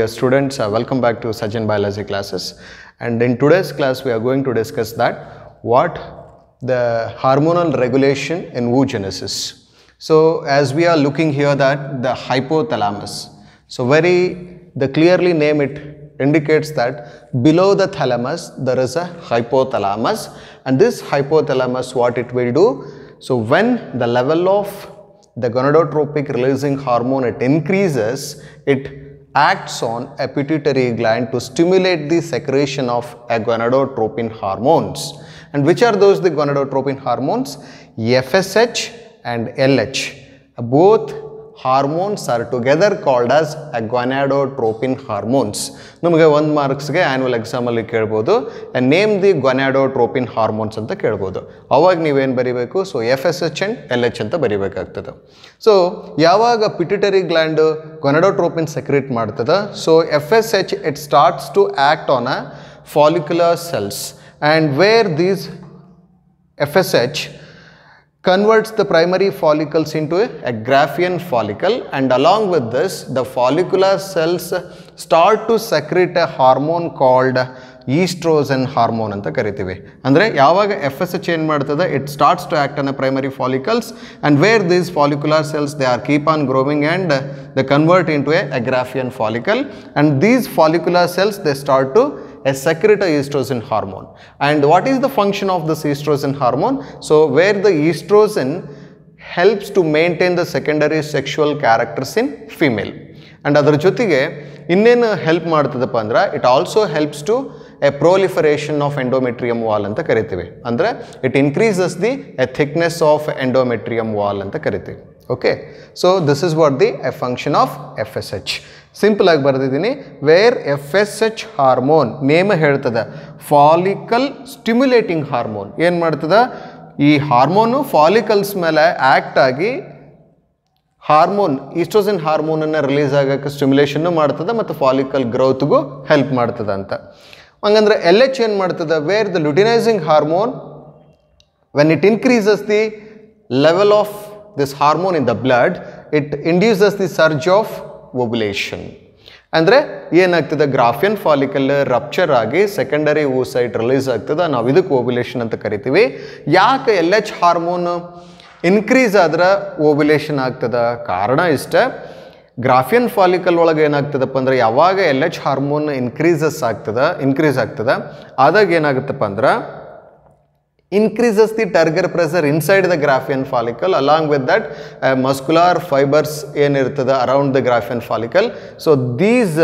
Dear students, welcome back to Sajjan Biology classes, and in today's class we are going to discuss that what the hormonal regulation in oogenesis. So as we are looking here that the hypothalamus, so the clearly name it indicates that below the thalamus there is a hypothalamus, and this hypothalamus what it will do, so when the level of the gonadotropic releasing hormone it increases, it acts on a pituitary gland to stimulate the secretion of a gonadotropin hormones. And which are those the gonadotropin hormones? FSH and LH. Both hormones are together called as a gonadotropin hormones. Namage 1 marks ge annual exam alli kelbodu, and name the gonadotropin hormones anta kelbodu. Avag neevu en baribeku, so FSH and LH anta baribekagutade. So yavaga pituitary gland gonadotropin secrete madutade, so FSH it starts to act on a follicular cells, and where these FSH converts the primary follicles into a graafian follicle, and along with this the follicular cells start to secrete a hormone called estrogen hormone anta karitivi. Andre yavaga FSH en madutade, it starts to act on the primary follicles, and where these follicular cells they are keep on growing and they convert into a graafian follicle, and these follicular cells they start to secrete estrogen hormone. And what is the function of this estrogen hormone? So where the estrogen helps to maintain the secondary sexual characters in female, and adar jotige innenu help madutadappa andra, it also helps to a proliferation of endometrium wall anta kariteve. Andre it increases the thickness of endometrium wall anta kariteve. Okay, so this is what the function of FSH. Simple ಆಗಿ ಬರೆದಿದ್ದೀನಿ, where F S H hormone name ಹೇಳ್ತದೆ follicle stimulating hormone. ಏನು ಮಾಡ್ತದೆ ಈ hormone follicles ಮೇಲೆ act ಆಗಿ hormone oestrogen ಹಾರ್ಮೋನನ್ನು release ಆಗೋಕ್ಕೆ ಸ್ಟಿಮ್ಯುಲೇಷನ್ನು ಮಾಡ್ತದೆ ಮತ್ತು ಫಾಲಿಕಲ್ ಗ್ರೋತ್ಗೂ ಹೆಲ್ಪ್ ಮಾಡ್ತದೆ ಅಂತ. ಹಂಗಂದ್ರೆ ಎಲ್ ಎಚ್ ಏನು ಮಾಡ್ತದೆ, where the luteinising hormone when it increases the level of this hormone in the blood it induces the surge of ovulation. ಅಂದರೆ ಏನಾಗ್ತದೆ ಗ್ರಾಫಿಯನ್ ಫಾಲಿಕಲ್ ರಪ್ಚರ್ ಆಗಿ ಸೆಕೆಂಡರಿ ಓಸೈಟ್ ರಿಲೀಸ್ ಆಗ್ತದೆ, ನಾವು ಇದಕ್ಕೆ ಓಬ್ಯುಲೇಷನ್ ಅಂತ ಕರಿತೀವಿ. ಯಾಕೆ ಎಲ್ ಎಚ್ ಹಾರ್ಮೋನು ಇನ್ಕ್ರೀಸ್ ಆದ್ರೆ ಓಬ್ಯುಲೇಷನ್ ಆಗ್ತದೆ? ಕಾರಣ ಇಷ್ಟೇ, ಗ್ರಾಫಿಯನ್ ಫಾಲಿಕಲ್ ಒಳಗೆ ಏನಾಗ್ತದಪ್ಪ ಅಂದರೆ ಯಾವಾಗ ಎಲ್ ಎಚ್ ಹಾರ್ಮೋನ್ ಇನ್ಕ್ರೀಸ್ ಆಗ್ತದೆ ಆದಾಗ ಏನಾಗುತ್ತಪ್ಪ ಅಂದ್ರೆ increases the turgor pressure inside the graafian follicle, along with that muscular fibers en iruttada around the graafian follicle. So these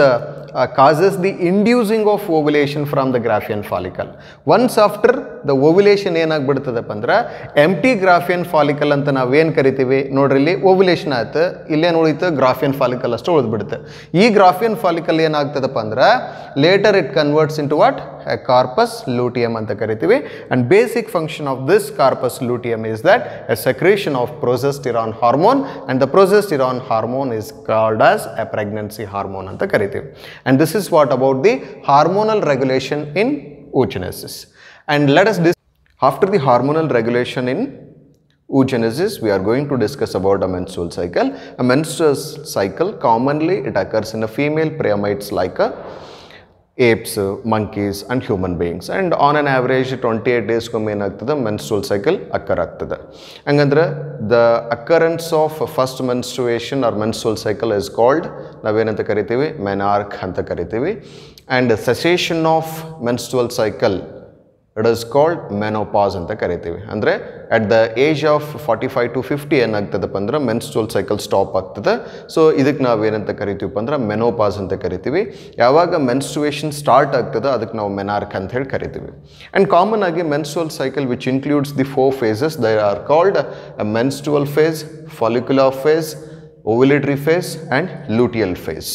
causes the inducing of ovulation from the graafian follicle. Once after the ovulation en agibidtadappa andra empty graafian follicle anta nav en karitivi. Nodri illi ovulation aaytu, ille nolittu graafian follicle ashtu ulidbidutte. Ee graafian follicle en agtadappa andra later it converts into what? A corpus luteum anta karitivi, and basic function of this corpus luteum is that a secretion of progesterone hormone, and the progesterone hormone is called as a pregnancy hormone anta karitivi. And this is what about the hormonal regulation in oogenesis. And let us after the hormonal regulation in oogenesis we are going to discuss about a menstrual cycle. A menstrual cycle commonly it occurs in a female primates like a apes, monkeys and human beings, and on an average 28 days komme enagtade menstrual cycle occur agtade. Hangandre the occurrence of first menstruation or menstrual cycle is called nav en anta karitivi menarche anta karitivi, and cessation of menstrual cycle it is called menopause anta karitivi. Andre at the age of 45 to 50 ಏನಾಗ್ತದಪ್ಪ ಅಂದ್ರೆ menstrual cycle stop ಆಗ್ತದೆ. So ಇದಕ್ಕೆ ನಾವು ಏನಂತ ಕರಿತೀವಪ್ಪ ಅಂದ್ರೆ menopause ಅಂತ ಕರಿತೀವಿ. ಯಾವಾಗ ಮೆನ್ಸ್ಟ್ರುಯೇಷನ್ ಸ್ಟಾರ್ಟ್ ಆಗ್ತದೆ ಅದಕ್ಕೆ ನಾವು ಮೆನಾರ್ಕ್ ಅಂತ ಹೇಳಿ ಕರಿತೀವಿ. ಆ್ಯಂಡ್ ಕಾಮನ್ ಆಗಿ menstrual cycle which includes the 4 phases, they are called menstrual phase, follicular phase, ovulatory phase and luteal phase.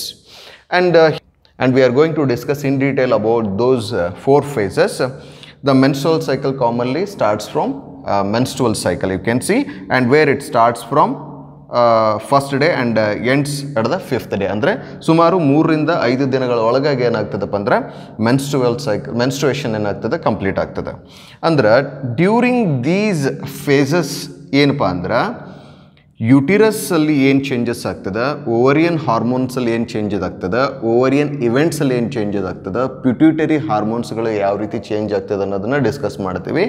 And we are going to discuss in detail about those 4 phases. The menstrual cycle commonly starts from menstrual cycle, you can see, and where it starts from first day and ends at the 5th day. Andre sumaru 3 ರಿಂದ 5 ದಿನಗಳ ಒಳಗಾಗಿ ಏನಾಗ್ತದಪ್ಪ ಅಂದ್ರೆ menstrual cycle menstruation ಏನಾಗ್ತದೆ complete ಆಗ್ತದೆ. ಅಂದ್ರೆ during these phases ಏನಪ್ಪ ಅಂದ್ರೆ यूटिरसली चेंजेस आगतदा ओवरियन हार्मोन्स चेंजेस आगतदा ओवरियन इवेंट्स चेंजेस आगतदा पिट्यूटरी हार्मोन्स याव रीति चेंज आगतदा अन्नोदन्न डिस्कस माड्तीवी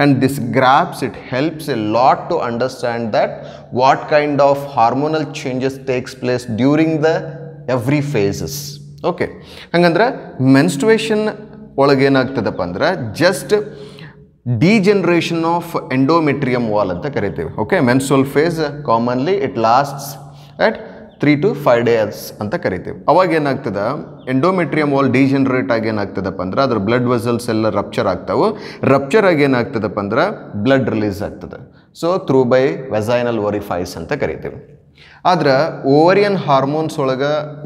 and this graphs it helps a lot to understand that what kind of hormonal changes takes place during the every phases okay हागंद्रे menstruation ಒಳಗೆ ಏನಾಗ್ತದಪ್ಪ ಅಂದ್ರೆ just degeneration of endometrium wall ಅಂತ ಕರೀತೀವಿ okay menstrual phase commonly it lasts at 3 to 5 days ಅಂತ ಕರೀತೀವಿ ಅವಾಗ ಏನಾಗ್ತದ ಎಂಡೋಮೆಟ್ರಿಯಂ ವಾಲ್ ಡಿಜನರೇಟ್ ಆಗಿ ಏನಾಗ್ತದಪ್ಪ ಅಂದ್ರೆ ಅದರ ಬ್ಲಡ್ ವೆಸಲ್ಸ್ ಎಲ್ಲ ರಪ್ಚರ್ ಆಗ್ತಾವು ರಪ್ಚರ್ ಆಗಿ ಏನಾಗ್ತದಪ್ಪ ಅಂದ್ರೆ ಬ್ಲಡ್ ರಿಲೀಸ್ ಆಗ್ತದೆ so through by vaginal orifice ಅಂತ ಕರೀತೀವಿ आदरे ओवरियन हार्मोन्स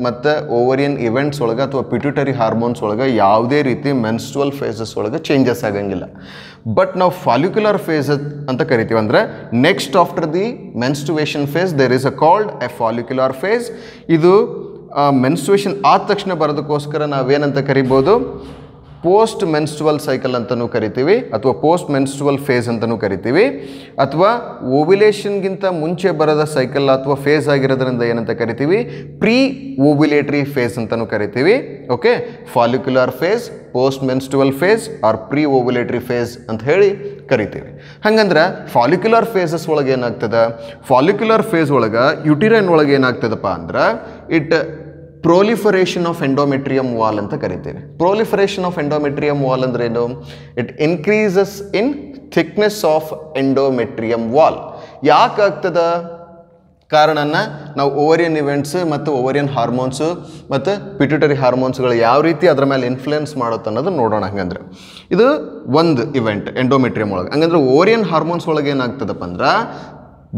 मत्ते ओवरियन इवेंट्स अथवा पिट्यूटरी हार्मोन्स यावुदे रीति मेन्स्ट्रुअल फेजेस चेंजेस आगंगिल्ल बट नाउ फॉलिक्युलर फेज अंत करीतीवि अंद्रे next after the menstruation phase there is a called a follicular phase इदु मेन्स्ट्रुएशन आद तक्षण बरोदक्कोस्कर नावु एनंत करीबहुदु पोस्ट मेन्स्ट्रुअल साइकल अंतनू करीतीवी अथवा पोस्ट मेन्स्ट्रुअल फेज अंतनू करीतीवी अथवा ओव्युलेशन गिंत मुंचे बरद साइकल अथवा फेज आगिरोदरिंद ಏನಂತ ಕರೀತೀವಿ प्री ओव्युलेटरी फेज अंतनू करीतीवी okay follicular phase post menstrual phase और प्री ओव्युलेटरी फेज ಅಂತ ಹೇಳಿ ಕರೀತೀವಿ ಹಾಗಂದ್ರೆ ಫಾಲಿಕ್ಯುಲರ್ ಫೇಸಸ್ ಒಳಗೆ ಏನಾಗ್ತದ ಫಾಲಿಕ್ಯುಲರ್ ಫೇಸ್ ಒಳಗೆ ಯುಟಿರೈನ್ ಒಳಗೆ ಏನಾಗ್ತದಪ್ಪ ಅಂದ್ರೆ ಇಟ್ प्रोलिफरेशन ऑफ एंडोमेट्रियम वाल अंत करीतीवि प्रोलिफरेशन ऑफ एंडोमेट्रियम वाल अंद्रे एनु it increases in thickness of endometrium wall याक आगतदा ಕಾರಣನ ನಾವು ಓವರಿಯನ್ ಇವೆಂಟ್ಸ್ ಮತ್ತು ಓವರಿಯನ್ ಹಾರ್ಮೋನ್ಸ್ ಮತ್ತು ಪಿಟ್ಯೂಟರಿ ಹಾರ್ಮೋನ್ಸ್ ಗಳು ಯಾವ ರೀತಿ ಅದರ ಮೇಲೆ ಇನ್ಫ್ಲುಯೆನ್ಸ್ ಮಾಡುತ್ತೆ ಅನ್ನೋದು ನೋಡೋಣ ಹಾಗಂದ್ರೆ ಇದು ಒಂದು ಇವೆಂಟ್ ಎಂಡೋಮೆಟ್ರಿಯಂ ಒಳಗೆ ಹಾಗಂದ್ರೆ ಓವರಿಯನ್ ಹಾರ್ಮೋನ್ಸ್ ಒಳಗೆ ಏನಾಗ್ತದಪ್ಪ ಅಂದ್ರೆ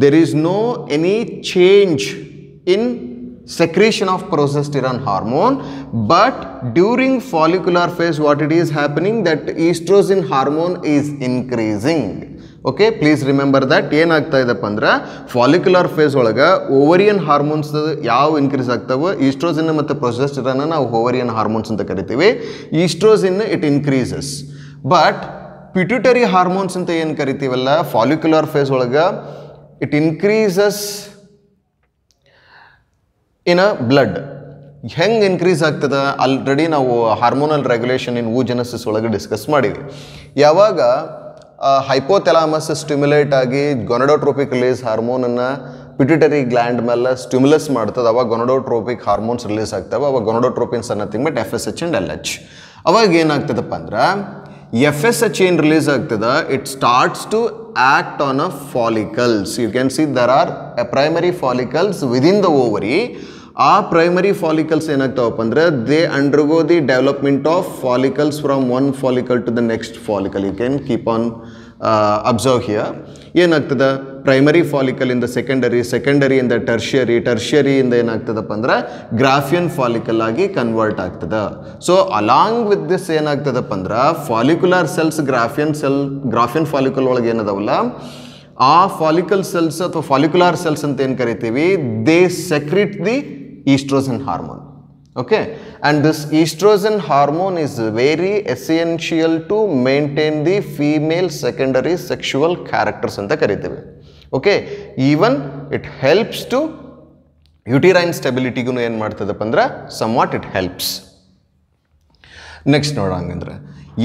there is no any change in secretion of progesterone hormone but during follicular phase what it is happening that estrogen hormone is increasing okay please remember that ಏನು ಆಗ್ತಾ ಇದೆ ಅಂದ್ರೆ follicular phase ಒಳಗೆ ovarian hormones ಯಾವ increase ಆಗ್ತಾವೆ estrogen ಮತ್ತು progesterone ನಾವು ovarian hormones ಅಂತ ಕರೀತೀವಿ estrogen it increases but pituitary hormones ಅಂತ ಏನು ಕರೀತೀವಲ್ಲ follicular phase ಒಳಗೆ it increases इन ब्लड हेंग इनक्रीस आगतदा आलरेडी ना हार्मोनल रेगुलेशन इन oogenesis ओळगे डिस्कस माडिदीवि यावाग हाइपोथैलामस स्टिम्युलेट आगि गोनाडोट्रोपिक रिलीज हार्मोन अन्नु पिट्यूटरी ग्लैंड मेल स्टिम्युलस माडुत्तदे आवाग गोनाडोट्रोपिक हार्मोन्स रिलीज आगतवे आवाग gonadotropins are nothing but FSH and LH आवाग एनु आगतदप्प अंद्रे FSH ಏನು ರಿಲೀಸ್ ಆಗ್ತದ it starts to act on a follicles you can see there R A primary follicles within the ovary ಆ ಪ್ರೈಮರಿ ಫಾಲಿಕಲ್ಸ್ ಏನಾಗ್ತಾವಪ್ಪ ಅಂದ್ರೆ they undergo the development of follicles from one follicle to the next follicle you can keep on observe here ಏನಾಗ್ತದ primary follicle ಇಂದ secondary secondary ಇಂದ tertiary tertiary ಇಂದ ಏನಾಗ್ತದಪ್ಪ ಅಂದ್ರೆ Graafian follicle ಆಗಿ ಕನ್ವರ್ಟ್ ಆಗ್ತದೆ ಸೊ ಅಲಾಂಗ್ ವಿತ್ ದಿಸ್ ಏನಾಗ್ತದಪ್ಪ ಅಂದ್ರೆ ಫಾಲಿಕ್ಯುಲರ್ ಸೆಲ್ಸ್ ಗ್ರಾಫಿಯನ್ ಫಾಲಿಕಲ್ ಒಳಗೆ ಏನದವಲ್ಲ ಆ ಫಾಲಿಕಲ್ ಸೆಲ್ಸ್ ಅಥವಾ ಫಾಲಿಕ್ಯುಲರ್ ಸೆಲ್ಸ್ ಅಂತ ಏನು ಕರಿತೀವಿ they secrete the oestrogen hormone okay and this estrogen hormone is very essential to maintain the female secondary sexual characters anta kariteve okay even it helps to uterine stability gunu en martadappa andre somewhat it helps next nodanga andre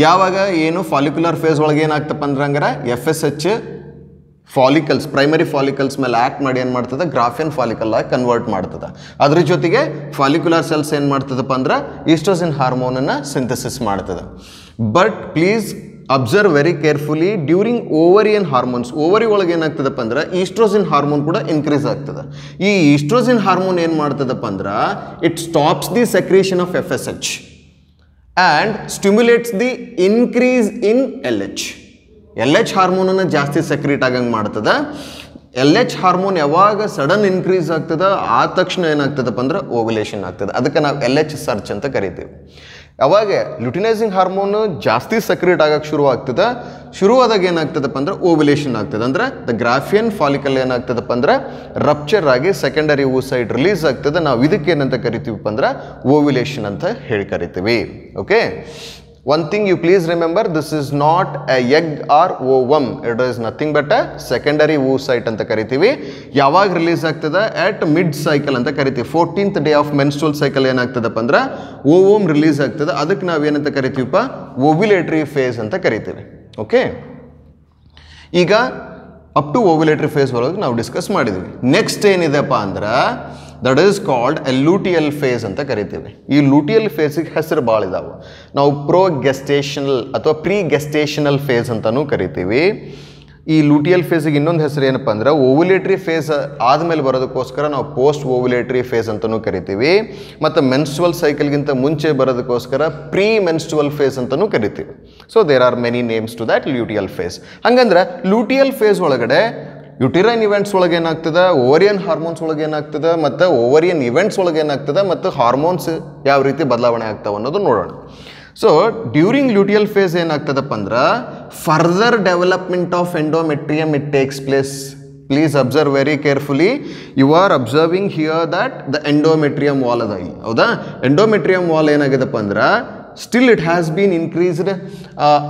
yavaga eno follicular phase olige en agtappa andre angara FSH follicles primary follicles ಮೇಲೆ act ಮಾಡಿ ಏನು ಮಾಡ್ತದೆ Graafian follicle ಆಗಿ convert ಮಾಡ್ತದೆ ಅದ್ರ ಜೊತೆಗೆ follicular cells ಏನು ಮಾಡ್ತದಪ್ಪ ಅಂದ್ರೆ ಈಸ್ಟ್ರೋಜನ್ ಹಾರ್ಮೋನನ್ನು ಸಿಂಥಸಿಸ್ ಮಾಡ್ತದೆ but please observe very carefully during ovarian hormones ovary ಒಳಗೆ ಏನಾಗ್ತದಪ್ಪ ಅಂದ್ರೆ ಈಸ್ಟ್ರೋಜನ್ ಹಾರ್ಮೋನ್ ಕೂಡ ಇನ್ಕ್ರೀಸ್ ಆಗ್ತದೆ ಈ ಈಸ್ಟ್ರೋಜನ್ ಹಾರ್ಮೋನ್ ಏನು ಮಾಡ್ತದಪ್ಪ ಅಂದ್ರೆ it stops the secretion of FSH and stimulates the increase in LH LH ಹಾರ್ಮೋನನ್ನು ಜಾಸ್ತಿ ಸೆಕ್ರೀಟ್ ಆಗಂಗೆ ಮಾಡ್ತದೆ LH ಹಾರ್ಮೋನ್ ಯಾವಾಗ ಸಡನ್ ಇನ್ಕ್ರೀಸ್ ಆಗ್ತದೆ ಆ ತಕ್ಷಣ ಏನಾಗ್ತದಪ್ಪ ಅಂದ್ರೆ ಓವ್ಯುಲೇಷನ್ ಆಗ್ತದೆ ಅದಕ್ಕೆ ನಾವು LH ಸರ್ಚ್ ಅಂತ ಕರಿತೀವಿ ಯಾವಾಗ ಲ್ಯೂಟಿನೈಸಿಂಗ್ ಹಾರ್ಮೋನ್ ಜಾಸ್ತಿ ಸೆಕ್ರೀಟ್ ಆಗಕ್ಕೆ ಶುರುವಾಗ್ತದೆ ಶುರುವಾದಾಗ ಏನಾಗ್ತದಪ್ಪ ಅಂದ್ರೆ ಓವ್ಯುಲೇಷನ್ ಆಗ್ತದೆ ಅಂದರೆ ದ ಗ್ರಾಫಿಯನ್ ಫಾಲಿಕಲ್ ಏನಾಗ್ತದಪ್ಪ ಅಂದ್ರೆ ರಪ್ಚರ್ ಆಗಿ ಸೆಕೆಂಡರಿ ಓಸೈಟ್ ರಿಲೀಸ್ ಆಗ್ತದೆ ನಾವು ಇದಕ್ಕೆ ಏನಂತ ಕರಿತೀವಪ್ಪ ಅಂದ್ರೆ ಓವ್ಯುಲೇಷನ್ ಅಂತ ಹೇಳಿ ಕರಿತೀವಿ okay one thing you please remember, this is not a egg or ovum. It is nothing but a secondary oocyte anta karitivi. Yavag release aagtada at mid cycle anta karitivi. 14th day of menstrual cycle enaagtadappa andre ovum release aagtada. Adakke naavu enu anta karitivippa ovulatory phase anta karitivi. Okay, iga up to ovulatory phase varegu naavu discuss maadidivi. Next enidappa andre that is called a luteal phase anta karitivi. Ee luteal phase ge hesaru baal idavu. Now progestational athwa pre-gestational phase antanu karitivi. Ee luteal phase ge innondu hesaru enappa andre ovulatory phase aadmele barodakoskara now post ovulatory phase antanu karitivi. Matte menstrual cycle ginta munche barodakoskara pre-menstrual phase antanu karitivi. So there are many names to that luteal phase. Hangandre luteal phase olagade uterine events ಒಳಗೆ ಏನಾಗ್ತದೆ, ovarian hormones ಒಳಗೆ ಏನಾಗ್ತದೆ, ಮತ್ತು ovarian events ಒಳಗೆ ಏನಾಗ್ತದೆ ಮತ್ತು hormones ಯಾವ ರೀತಿ ಬದಲಾವಣೆ ಆಗ್ತಾವೆ ಅನ್ನೋದು ನೋಡೋಣ. ಸೊ ಡ್ಯೂರಿಂಗ್ ಲ್ಯೂಟಿಯಲ್ ಫೇಸ್ ಏನಾಗ್ತದಪ್ಪ ಅಂದ್ರೆ further development of endometrium it takes place. Please observe very carefully. You are observing here that the endometrium wall ಅದ ಇಲ್ಲಿ, ಹೌದಾ? ಎಂಡೋಮೆಟ್ರಿಯಮ್ ವಾಲ್ ಏನಾಗಿದೆಪ್ಪ ಅಂದ್ರೆ still it has been increased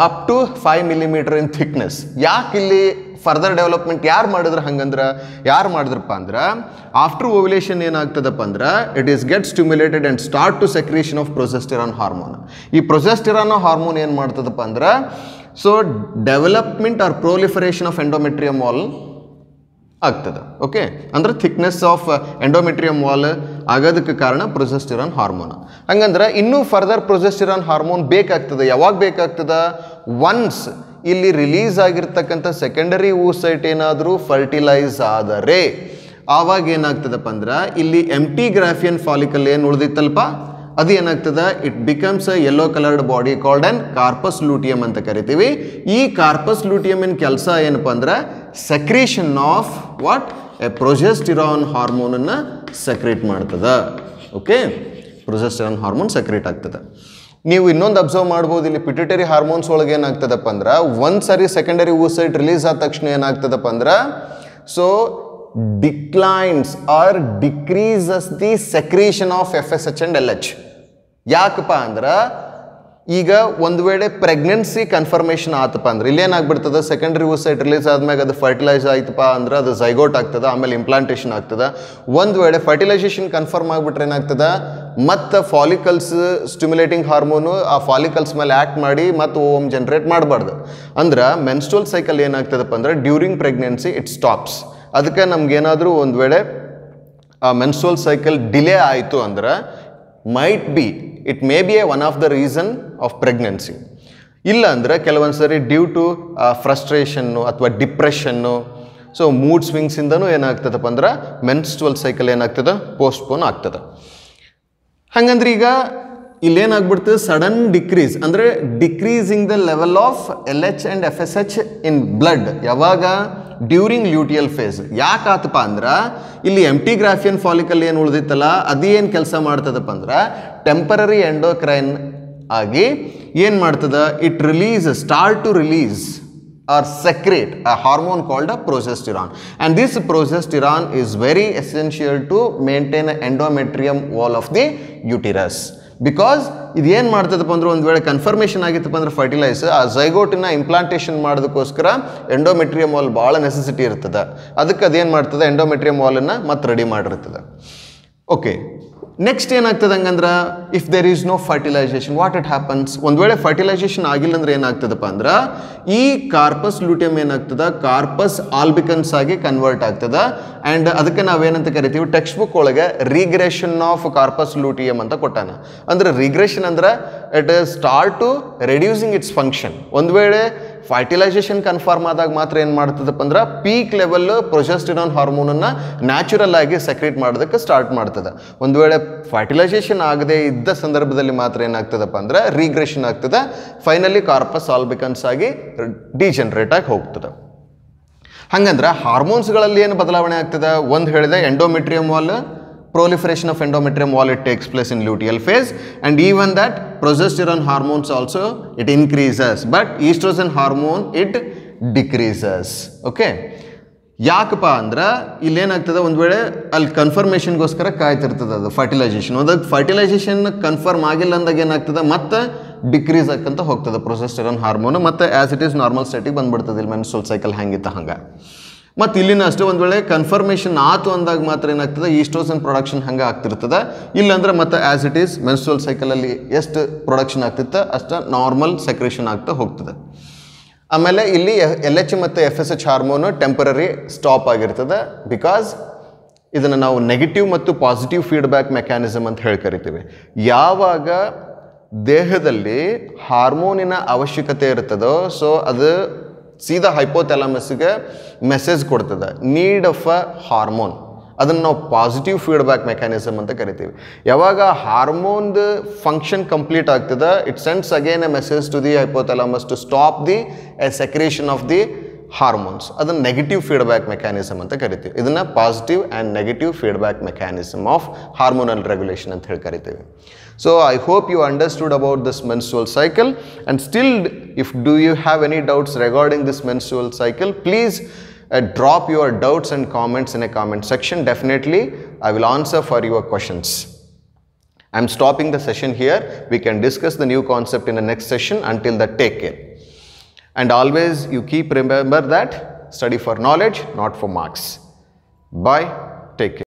up to 5 millimeter in thickness. ಯಾಕೆ ಇಲ್ಲಿ further development ಯಾರು ಮಾಡಿದ್ರೆ ಹಂಗಂದ್ರೆ, ಯಾರು ಮಾಡಿದ್ರಪ್ಪ ಅಂದ್ರೆ ಆಫ್ಟರ್ ಓವ್ಯುಲೇಷನ್ ಏನಾಗ್ತದಪ್ಪ ಅಂದ್ರೆ it is get stimulated and start to secretion of progesterone hormone. ಈ ಪ್ರೊಜೆಸ್ಟೆರಾನ್ ಹಾರ್ಮೋನ್ ಏನು ಮಾಡ್ತದಪ್ಪ ಅಂದ್ರೆ so development or proliferation of endometrium wall ಆಗ್ತದೆ. ಓಕೆ, ಅಂದರೆ ಥಿಕ್ನೆಸ್ ಆಫ್ ಎಂಡೋಮೆಟ್ರಿಯಮ್ ವಾಲ್ ಆಗೋದಕ್ಕೆ ಕಾರಣ ಪ್ರೊಜೆಸ್ಟೆರಾನ್ ಹಾರ್ಮೋನ್. ಹಂಗಂದ್ರೆ ಇನ್ನೂ ಫರ್ದರ್ ಪ್ರೊಜೆಸ್ಟೆರಾನ್ ಹಾರ್ಮೋನ್ ಬೇಕಾಗ್ತದೆ. ಯಾವಾಗ ಬೇಕಾಗ್ತದೆ? ಒನ್ಸ್ ಇಲ್ಲಿ ರಿಲೀಸ್ ಆಗಿರ್ತಕ್ಕಂಥ ಸೆಕೆಂಡರಿ ಊಸೈಟ್ ಏನಾದರೂ ಫರ್ಟಿಲೈಸ್ ಆದರೆ ಆವಾಗ ಏನಾಗ್ತದಪ್ಪ ಅಂದ್ರೆ ಇಲ್ಲಿ ಎಂಟಿ ಗ್ರಾಫಿಯನ್ ಫಾಲಿಕಲ್ ಏನು ಉಳಿದಿತ್ತಲ್ಪ ಅದು ಏನಾಗ್ತದೆ, it becomes a yellow coloured body called on corpus luteum ಅಂತ ಕರಿತೀವಿ. ಈ ಕಾರ್ಪಸ್ ಲೂಟಿಯಮಿನ ಕೆಲಸ ಏನಪ್ಪ ಅಂದ್ರೆ secretion of what a progesterone ಹಾರ್ಮೋನನ್ನು ಸೆಕ್ರೇಟ್ ಮಾಡ್ತದೆ. ಓಕೆ, ಪ್ರೊಜೆಸ್ಟಿರಾನ್ ಹಾರ್ಮೋನ್ ಸೆಕ್ರೇಟ್ ಆಗ್ತದೆ. ನೀವು ಇನ್ನೊಂದು ಅಬ್ಸರ್ವ್ ಮಾಡ್ಬೋದು, ಇಲ್ಲಿ ಪಿಟ್ಯುಟರಿ ಹಾರ್ಮೋನ್ಸ್ ಒಳಗೆ ಏನಾಗ್ತದಪ್ಪ ಅಂದ್ರೆ ಒಂದ್ಸರಿ ಸೆಕೆಂಡರಿ ಓಸೈಟ್ ರಿಲೀಸ್ ಆದ ತಕ್ಷಣ ಏನಾಗ್ತದಪ್ಪ ಅಂದ್ರೆ so declines or decreases the secretion of FSH and LH. ಯಾಕಪ್ಪ ಅಂದ್ರೆ ಈಗ ಒಂದು ವೇಳೆ ಪ್ರೆಗ್ನೆನ್ಸಿ ಕನ್ಫರ್ಮೇಷನ್ ಆತಪ್ಪ ಅಂದ್ರೆ ಇಲ್ಲಿ ಏನಾಗ್ಬಿಡ್ತದೆ, ಸೆಕೆಂಡರಿ ಓಸೈಟ್ ರಿಲೀಸ್ ಆದ್ಮೇಲೆ ಅದು ಫರ್ಟಿಲೈಸ್ ಆಯ್ತಪ್ಪ ಅಂದ್ರೆ ಅದು ಝೈಗೋಟ್ ಆಗ್ತದೆ, ಆಮೇಲೆ ಇಂಪ್ಲಾಂಟೇಷನ್ ಆಗ್ತದೆ. ಒಂದು ವೇಳೆ ಫರ್ಟಿಲೈಸೇಷನ್ ಕನ್ಫರ್ಮ್ ಆಗಿಬಿಟ್ರೆ ಏನಾಗ್ತದೆ, ಮತ್ತು ಫಾಲಿಕಲ್ಸ್ ಸ್ಟಿಮ್ಯುಲೇಟಿಂಗ್ ಹಾರ್ಮೋನು ಆ ಫಾಲಿಕಲ್ಸ್ ಮೇಲೆ ಆ್ಯಕ್ಟ್ ಮಾಡಿ ಮತ್ತು ಓಮ್ ಜನ್ರೇಟ್ ಮಾಡಬಾರ್ದು. ಅಂದ್ರೆ ಮೆನ್ಸ್ಟ್ರಲ್ ಸೈಕಲ್ ಏನಾಗ್ತದಪ್ಪ ಅಂದರೆ ಡ್ಯೂರಿಂಗ್ ಪ್ರೆಗ್ನೆನ್ಸಿ ಇಟ್ ಸ್ಟಾಪ್ಸ್. ಅದಕ್ಕೆ ನಮಗೇನಾದರೂ ಒಂದು ವೇಳೆ ಮೆನ್ಸ್ಟ್ರಲ್ ಸೈಕಲ್ ಡಿಲೇ ಆಯಿತು ಅಂದ್ರೆ might be it may be a one of the reason of pregnancy. ಇಲ್ಲ ಅಂದರೆ ಕೆಲವೊಂದು ಸರಿ ಡ್ಯೂ ಟು ಫ್ರಸ್ಟ್ರೇಷನ್ನು ಅಥವಾ ಡಿಪ್ರೆಷನ್ನು ಸೊ ಮೂಡ್ ಸ್ವಿಂಗ್ಸಿಂದನೂ ಏನಾಗ್ತದಪ್ಪ ಅಂದ್ರೆ ಮೆನ್ಸ್ಟ್ರಲ್ ಸೈಕಲ್ ಏನಾಗ್ತದೆ ಪೋಸ್ಟ್ಪೋನ್ ಆಗ್ತದೆ. ಹಂಗಂದ್ರೆ ಈಗ ಇಲ್ಲೇನಾಗ್ಬಿಡ್ತದೆ, ಸಡನ್ ಡಿಕ್ರೀಸ್ ಅಂದರೆ decreasing the level of LH and FSH in blood. ಯಾವಾಗ? During luteal phase. ಯಾಕಾತಪ್ಪ ಅಂದ್ರೆ ಇಲ್ಲಿ ಎಂಟಿ ಗ್ರಾಫಿಯನ್ ಫಾಲಿಕಲ್ ಏನು ಉಳಿದಿತ್ತಲ್ಲ ಅದೇನು ಕೆಲಸ ಮಾಡ್ತದಪ್ಪ ಅಂದ್ರೆ ಟೆಂಪರರಿ ಎಂಡೋಕ್ರೈನ್ ಆಗಿ ಏನು ಮಾಡ್ತದೆ, it release start to release or secrete a hormone called a progesterone, and this progesterone is very essential to maintain an endometrium wall of the uterus, because ಇದು ಏನು ಮಾಡ್ತದಪ್ಪ ಅಂದ್ರೆ ಒಂದು ವೇಳೆ ಕನ್ಫರ್ಮೇಷನ್ ಆಗಿತ್ತಪ್ಪ ಅಂದ್ರೆ ಫರ್ಟಿಲೈಸ್ ಆ ಝೈಗೋಟಿನ ಇಂಪ್ಲಾಂಟೇಷನ್ ಮಾಡೋದಕ್ಕೋಸ್ಕರ ಎಂಡೋಮೆಟ್ರಿಯಮ್ ವಾಲ್ ಭಾಳ ನೆಸೆಸಿಟಿ ಇರ್ತದೆ. ಅದಕ್ಕೆ ಅದೇನು ಮಾಡ್ತದೆ, ಎಂಡೋಮೆಟ್ರಿಯಮ್ ವಾಲನ್ನು ಮತ್ತೆ ರೆಡಿ ಮಾಡಿರ್ತದೆ. ಓಕೆ, ನೆಕ್ಸ್ಟ್ ಏನಾಗ್ತದೆ ಹಂಗಂದ್ರೆ if there is no fertilisation what it happens, ಒಂದು ವೇಳೆ ಫರ್ಟಿಲೈಸೇಷನ್ ಆಗಿಲ್ಲ ಅಂದರೆ ಏನಾಗ್ತದಪ್ಪ ಅಂದ್ರೆ ಈ ಕಾರ್ಪಸ್ ಲೂಟಿಯಮ್ ಏನಾಗ್ತದೆ ಕಾರ್ಪಸ್ ಆಲ್ಬಿಕನ್ಸ್ ಆಗಿ ಕನ್ವರ್ಟ್ ಆಗ್ತದೆ. ಆ್ಯಂಡ್ ಅದಕ್ಕೆ ನಾವೇನಂತ ಕರಿತೀವಿ, ಟೆಕ್ಸ್ಟ್ ಬುಕ್ ಒಳಗೆ ರಿಗ್ರೆಷನ್ ಆಫ್ ಕಾರ್ಪಸ್ ಲೂಟಿಯಮ್ ಅಂತ ಕೊಟ್ಟಾನ. ಅಂದರೆ ರಿಗ್ರೆಷನ್ ಅಂದರೆ it is start to reducing its function. ಒಂದು ವೇಳೆ ಫರ್ಟಿಲೈಸೇಷನ್ ಕನ್ಫರ್ಮ್ ಆದಾಗ ಮಾತ್ರ ಏನು ಮಾಡ್ತದಪ್ಪ ಅಂದ್ರೆ ಪೀಕ್ ಲೆವೆಲ್ ಪ್ರೊಜೆಸ್ಟೆರಾನ್ ಹಾರ್ಮೋನನ್ನು ನ್ಯಾಚುರಲ್ ಆಗಿ ಸೆಕ್ರೇಟ್ ಮಾಡೋದಕ್ಕೆ ಸ್ಟಾರ್ಟ್ ಮಾಡ್ತದೆ. ಒಂದು ವೇಳೆ ಫರ್ಟಿಲೈಸೇಷನ್ ಆಗದೆ ಇದ್ದ ಸಂದರ್ಭದಲ್ಲಿ ಮಾತ್ರ ಏನಾಗ್ತದಪ್ಪ ಅಂದ್ರೆ ರಿಗ್ರೆಷನ್ ಆಗ್ತದೆ. ಫೈನಲಿ ಕಾರ್ಪಸ್ ಆಲ್ಬಿಕನ್ಸ್ ಆಗಿ ಡಿಜನರೇಟ್ ಆಗಿ ಹೋಗ್ತದೆ. ಹಾಗಂದ್ರೆ ಹಾರ್ಮೋನ್ಸ್ಗಳಲ್ಲಿ ಏನು ಬದಲಾವಣೆ ಆಗ್ತದೆ, ಒಂದು ಹೇಳಿದೆ endometrium wall, proliferation of endometrium wall it takes place in luteal phase, and even that progesterone hormones also it increases, but estrogen hormone it decreases. Okay, ಯಾಕಪ್ಪ ಅಂದ್ರೆ ಇಲ್ಲೇನಾಗ್ತದೆ, ಒಂದು ವೇಳೆ ಅಲ್ಲಿ ಕನ್ಫರ್ಮೇಷನ್ಗೋಸ್ಕರ ಕಾಯ್ತಿರ್ತದೆ ಅದು ಫರ್ಟಿಲೈಸೇಷನ್. ಅದಾಗ ಫರ್ಟಿಲೈಸೇಷನ್ ಕನ್ಫರ್ಮ್ ಆಗಿಲ್ಲ ಅಂದಾಗ ಏನಾಗ್ತದೆ ಮತ್ತು ಡಿಕ್ರೀಸ್ ಆಕಂತ ಹೋಗ್ತದೆ ಪ್ರೊಜೆಸ್ಟರಾನ್ ಹಾರ್ಮೋನ್. ಮತ್ತು ಆ್ಯಸ್ ಇಟ್ ಈಸ್ ನಾರ್ಮಲ್ ಸ್ಟೇಟಿಗೆ ಬಂದ್ಬಿಡ್ತದೆ ಇಲ್ಲಿ ಮೆನ್ಸ್ಟ್ರಲ್ ಸೈಕಲ್ ಹೆಂಗಿತ್ತು ಹಂಗೆ. ಮತ್ತು ಇಲ್ಲಿನ ಅಷ್ಟೇ ಒಂದು ವೇಳೆ ಕನ್ಫರ್ಮೇಷನ್ ಆತು ಅಂದಾಗ ಮಾತ್ರ ಏನಾಗ್ತದೆ ಈಸ್ಟ್ರೋಜನ್ ಪ್ರೊಡಕ್ಷನ್ ಹಂಗೆ ಆಗ್ತಿರ್ತದೆ. ಇಲ್ಲಾಂದ್ರೆ ಮತ್ತು ಆ್ಯಸ್ ಇಟ್ ಈಸ್ ಮೆನ್ಸ್ಟ್ರಲ್ ಸೈಕಲಲ್ಲಿ ಎಷ್ಟು ಪ್ರೊಡಕ್ಷನ್ ಆಗ್ತಿತ್ತು ಅಷ್ಟು ನಾರ್ಮಲ್ ಸೆಕ್ರೇಷನ್ ಆಗ್ತಾ ಹೋಗ್ತದೆ. ಆಮೇಲೆ ಇಲ್ಲಿ ಎಲ್ ಎಚ್ ಮತ್ತು F S H hormone temporary stop ಆಗಿರ್ತದೆ. ಬಿಕಾಸ್ ಇದನ್ನು ನಾವು ನೆಗೆಟಿವ್ ಮತ್ತು ಪಾಸಿಟಿವ್ ಫೀಡ್ಬ್ಯಾಕ್ ಮೆಕ್ಯಾನಿಸಮ್ ಅಂತ ಹೇಳಿ ಕರಿತೀವಿ. ಯಾವಾಗ ದೇಹದಲ್ಲಿ ಹಾರ್ಮೋನಿನ ಅವಶ್ಯಕತೆ ಇರ್ತದೋ ಸೊ ಅದು ಸೀದಾ ಹೈಪೋಥಾಲಮಸ್ಗೆ ಮೆಸೇಜ್ ಕೊಡ್ತದೆ, ನೀಡ್ ಆಫ್ ಅ ಹಾರ್ಮೋನ್. ಅದನ್ನು ನಾವು ಪಾಸಿಟಿವ್ ಫೀಡ್ಬ್ಯಾಕ್ ಮೆಕ್ಯಾನಿಸಮ್ ಅಂತ ಕರಿತೀವಿ. ಯಾವಾಗ ಹಾರ್ಮೋನ್ದು ಫಂಕ್ಷನ್ ಕಂಪ್ಲೀಟ್ ಆಗ್ತದೆ it sends again a message to the hypothalamus to stop the secretion of the hormones. ಅದನ್ನು ನೆಗೆಟಿವ್ ಫೀಡ್ಬ್ಯಾಕ್ ಮೆಕ್ಯಾನಿಸಮ್ ಅಂತ ಕರಿತೀವಿ. ಇದನ್ನು positive and negative feedback mechanism of hormonal regulation ಅಂತ ಹೇಳಿ ಕರಿತೀವಿ. So I hope you understood about this menstrual cycle, and still if do you have any doubts regarding this menstrual cycle, please drop your doubts and comments in a comment section. Definitely I will answer for your questions. I am stopping the session here. We can discuss the new concept in the next session. Until that, take care. And always you keep remember that study for knowledge, not for marks. Bye. Take care.